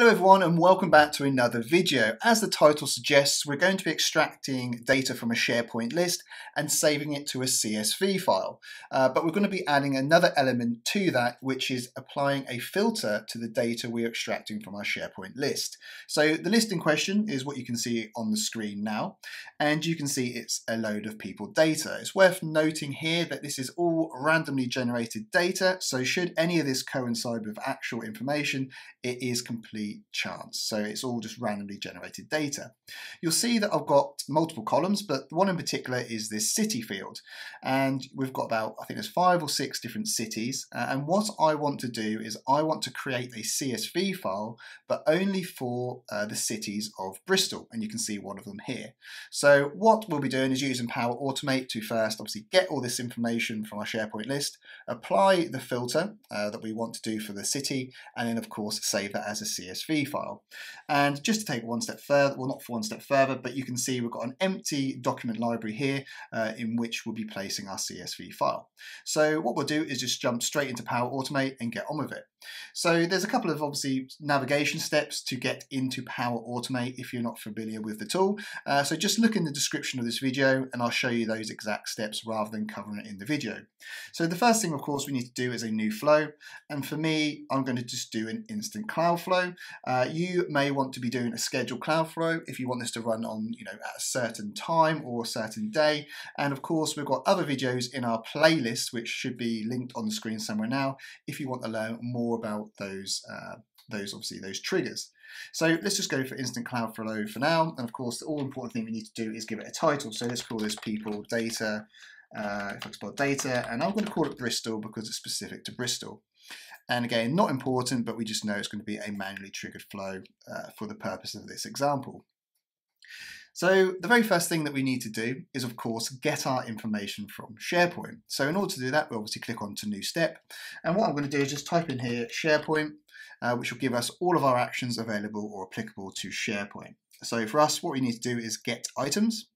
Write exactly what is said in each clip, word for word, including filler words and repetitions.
Hello everyone and welcome back to another video. As the title suggests, we're going to be extracting data from a SharePoint list and saving it to a C S V file. Uh, but we're going to be adding another element to that, which is applying a filter to the data we're extracting from our SharePoint list. So the list in question is what you can see on the screen now, and you can see it's a load of people data. It's worth noting here that this is all randomly generated data, so should any of this coincide with actual information, it is complete chance. So it's all just randomly generated data. You'll see that I've got multiple columns, but the one in particular is this city field. And we've got about, I think there's five or six different cities. Uh, and what I want to do is I want to create a C S V file, but only for uh, the cities of Bristol. And you can see one of them here. So what we'll be doing is using Power Automate to first, obviously, get all this information from our SharePoint list, apply the filter uh, that we want to do for the city, and then of course, save that as a C S V file. And just to take one step further, well, not for one step further, but you can see we've got an empty document library here uh, in which we'll be placing our C S V file. So what we'll do is just jump straight into Power Automate and get on with it. So there's a couple of obviously navigation steps to get into Power Automate if you're not familiar with the tool. Uh, so just look in the description of this video and I'll show you those exact steps rather than covering it in the video. So the first thing, of course, we need to do is a new flow. And for me, I'm going to just do an instant cloud flow. Uh, you may want to be doing a scheduled cloud flow if you want this to run on, you know, at a certain time or a certain day. And of course, we've got other videos in our playlist, which should be linked on the screen somewhere now, if you want to learn more about those, uh, those obviously those triggers. So let's just go for instant cloud flow for now. And of course, the all important thing we need to do is give it a title. So let's call this people data, uh, if I explore data, and I'm going to call it Bristol because it's specific to Bristol. And again, not important, but we just know it's going to be a manually triggered flow uh, for the purpose of this example. So the very first thing that we need to do is, of course, get our information from SharePoint. So in order to do that, we obviously click on to new step. And what I'm going to do is just type in here SharePoint, uh, which will give us all of our actions available or applicable to SharePoint. So for us, what we need to do is get items.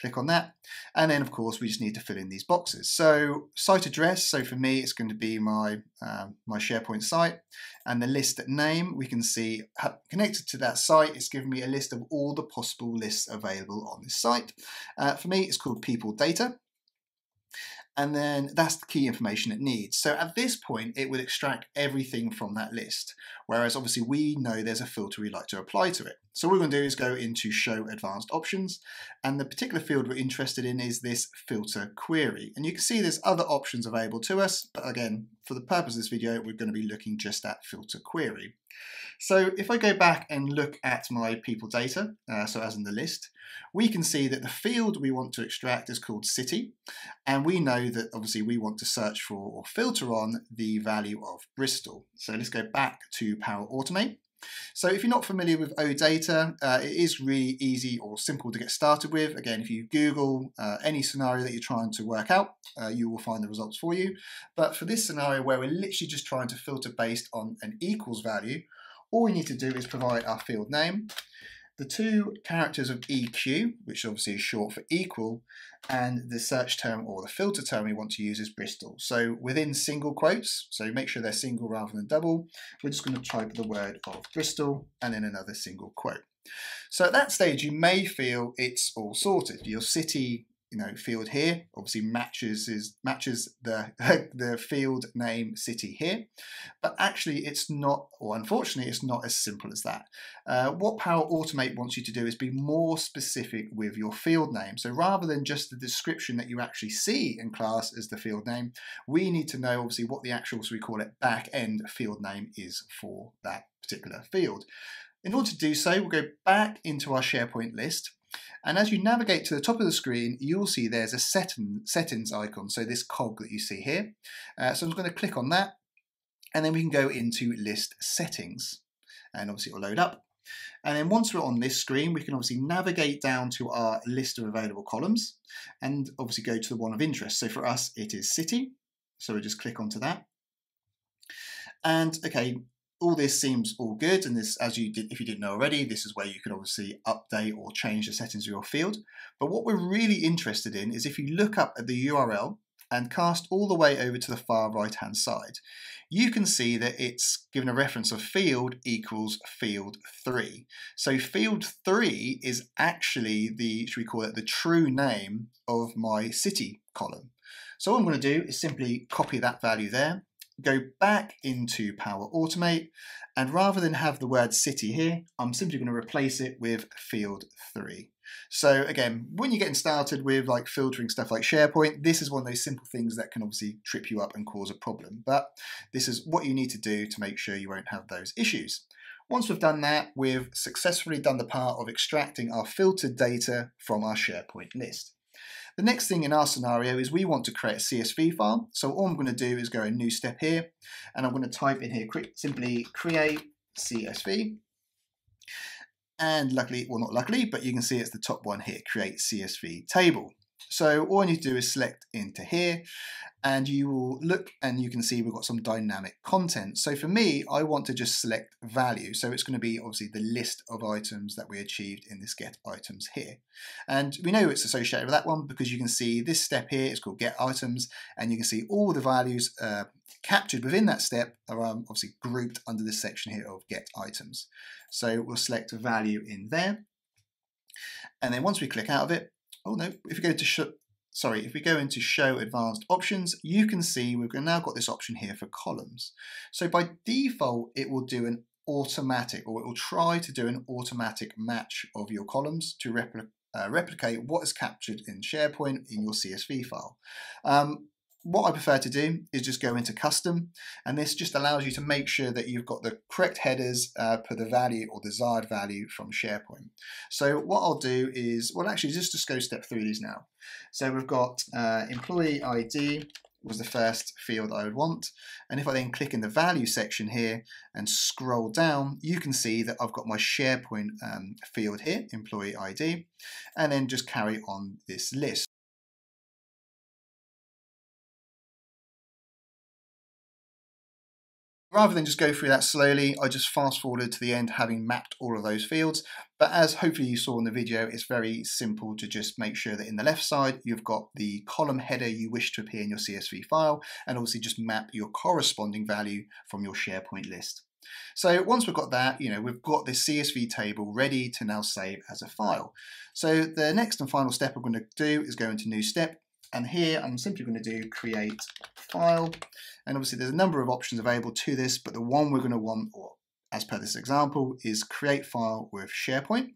Click on that. And then, of course, we just need to fill in these boxes. So site address. So for me, it's going to be my, um, my SharePoint site. And the list name, we can see connected to that site, it's given me a list of all the possible lists available on this site. Uh, for me, it's called People Data. And then that's the key information it needs. So at this point, it would extract everything from that list. Whereas obviously we know there's a filter we like to apply to it. So what we're going to do is go into show advanced options. And the particular field we're interested in is this filter query. And you can see there's other options available to us. But again, for the purpose of this video, we're going to be looking just at filter query. So if I go back and look at my people data, uh, so as in the list, we can see that the field we want to extract is called city. And we know that obviously we want to search for or filter on the value of Bristol. So let's go back to Power Automate. So if you're not familiar with OData, uh, it is really easy or simple to get started with. Again, if you Google uh, any scenario that you're trying to work out, uh, you will find the results for you. But for this scenario where we're literally just trying to filter based on an equals value, all we need to do is provide our field name, the two characters of E Q, which obviously is short for equal, and the search term or the filter term we want to use is Bristol. So within single quotes, so make sure they're single rather than double, we're just going to type the word of Bristol and then another single quote. So at that stage, you may feel it's all sorted. Your city, you know, field here obviously matches is matches the the field name city here, but actually it's not, or unfortunately it's not as simple as that. Uh, what Power Automate wants you to do is be more specific with your field name. So rather than just the description that you actually see in class as the field name, we need to know obviously what the actual, so we call it back end field name is for that particular field. In order to do so, we'll go back into our SharePoint list. And as you navigate to the top of the screen, you'll see there's a setting, settings icon, so this cog that you see here. Uh, so I'm going to click on that, and then we can go into list settings. And obviously it will load up. And then once we're on this screen, we can obviously navigate down to our list of available columns, and obviously go to the one of interest. So for us, it is city. So we'll just click onto that. And okay, all this seems all good, and this, as you did, if you didn't know already, this is where you can obviously update or change the settings of your field. But what we're really interested in is if you look up at the U R L and cast all the way over to the far right hand side, you can see that it's given a reference of field equals field three. So field three is actually the, should we call it, the true name of my city column. So what I'm going to do is simply copy that value there, go back into Power Automate, and rather than have the word city here, I'm simply going to replace it with field three. So again, when you're getting started with like filtering stuff like SharePoint, this is one of those simple things that can obviously trip you up and cause a problem, but this is what you need to do to make sure you won't have those issues. Once we've done that, we've successfully done the part of extracting our filtered data from our SharePoint list. The next thing in our scenario is we want to create a C S V file. So all I'm going to do is go a new step here, and I'm going to type in here simply create C S V. And luckily, well not luckily, but you can see it's the top one here, create C S V table. So all I need to do is select into here, and you will look and you can see we've got some dynamic content. So for me, I want to just select value. So it's going to be obviously the list of items that we achieved in this get items here. And we know it's associated with that one because you can see this step here is called get items, and you can see all the values uh, captured within that step are um, obviously grouped under this section here of get items. So we'll select a value in there. And then once we click out of it, oh no, if we go to show, sorry, if we go into show advanced options, you can see we've now got this option here for columns. So by default, it will do an automatic, or it will try to do an automatic match of your columns to repli uh, replicate what is captured in SharePoint in your C S V file. Um, What I prefer to do is just go into custom, and this just allows you to make sure that you've got the correct headers uh, per the value or desired value from SharePoint. So what I'll do is, well actually just, just go step through these now. So we've got uh, employee I D was the first field I would want, and if I then click in the value section here and scroll down, you can see that I've got my SharePoint um, field here, employee I D, and then just carry on this list. Rather than just go through that slowly, I just fast forwarded to the end having mapped all of those fields. But as hopefully you saw in the video, it's very simple to just make sure that in the left side, you've got the column header you wish to appear in your C S V file, and obviously just map your corresponding value from your SharePoint list. So once we've got that, you know, we've got this C S V table ready to now save as a file. So the next and final step we're going to do is go into new step. And here I'm simply going to do create file, and obviously there's a number of options available to this, but the one we're going to want, or as per this example, is create file with SharePoint.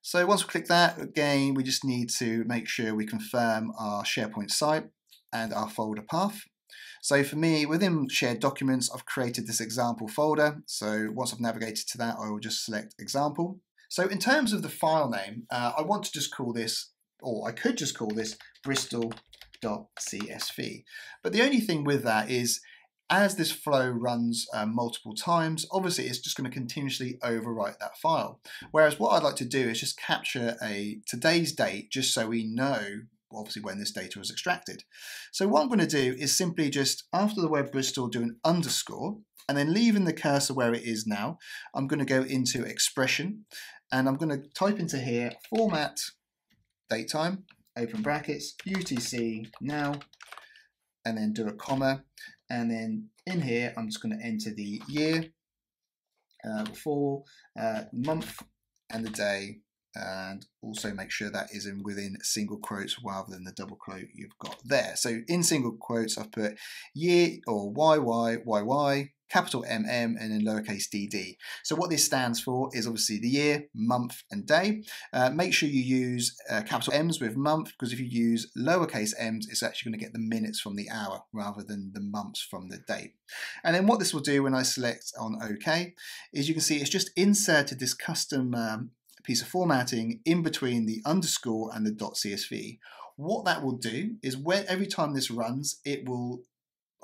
So once we click that, again we just need to make sure we confirm our SharePoint site and our folder path. So for me, within shared documents, I've created this example folder, so once I've navigated to that, I will just select example. So in terms of the file name, uh, I want to just call this, or I could just call this bristol dot C S V. But the only thing with that is, as this flow runs uh, multiple times, obviously it's just going to continuously overwrite that file. Whereas what I'd like to do is just capture a today's date, just so we know obviously when this data was extracted. So what I'm going to do is simply just after the word Bristol do an underscore, and then leaving the cursor where it is now, I'm going to go into expression, and I'm going to type into here format datetime, open brackets, U T C now, and then do a comma, and then in here I'm just going to enter the year, uh, before, uh, month and the day, and also make sure that is in within single quotes rather than the double quote you've got there. So in single quotes I've put year or Y Y Y Y, capital M M, and then lowercase d d. So what this stands for is obviously the year, month, and day. Uh, make sure you use uh, capital M's with month, because if you use lowercase m's, it's actually going to get the minutes from the hour rather than the months from the date. And then what this will do when I select on OK is you can see it's just inserted this custom um, piece of formatting in between the underscore and the .csv. What that will do is when every time this runs, it will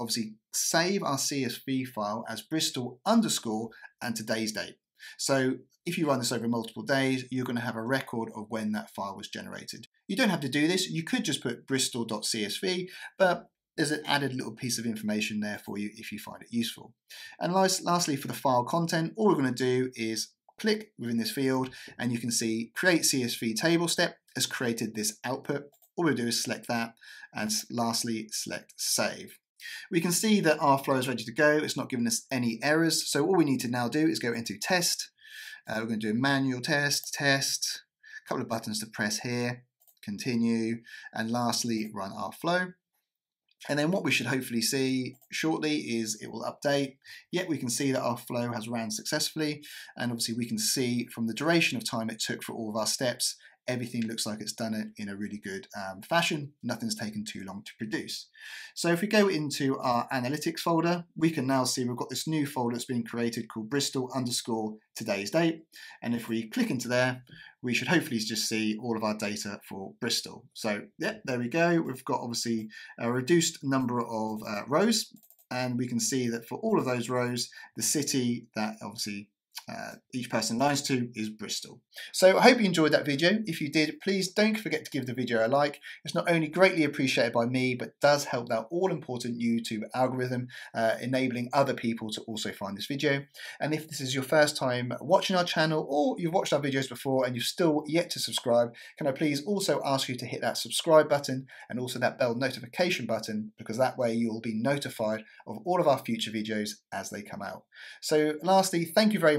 obviously save our C S V file as Bristol underscore and today's date. So if you run this over multiple days, you're going to have a record of when that file was generated. You don't have to do this. You could just put bristol dot C S V, but there's an added little piece of information there for you if you find it useful. And last, lastly, for the file content, all we're going to do is click within this field, and you can see create C S V table step has created this output all we'll do is select that, and lastly select save. We can see that our flow is ready to go. It's not giving us any errors, so all we need to now do is go into test. Uh, we're going to do a manual test, test, a couple of buttons to press here, continue, and lastly run our flow. And then what we should hopefully see shortly is it will update. Yet we can see that our flow has ran successfully, and obviously we can see from the duration of time it took for all of our steps, everything looks like it's done it in a really good um, fashion. Nothing's taken too long to produce. So if we go into our analytics folder, we can now see we've got this new folder that's been created called Bristol underscore today's date. And if we click into there, we should hopefully just see all of our data for Bristol. So yep, there we go. We've got obviously a reduced number of uh, rows, and we can see that for all of those rows, the city that obviously Uh, each person lines to is Bristol. So I hope you enjoyed that video. If you did, please don't forget to give the video a like. It's not only greatly appreciated by me, but does help that all-important YouTube algorithm, uh, enabling other people to also find this video. And if this is your first time watching our channel, or you've watched our videos before and you've still yet to subscribe, can I please also ask you to hit that subscribe button and also that bell notification button, because that way you'll be notified of all of our future videos as they come out. So lastly, thank you very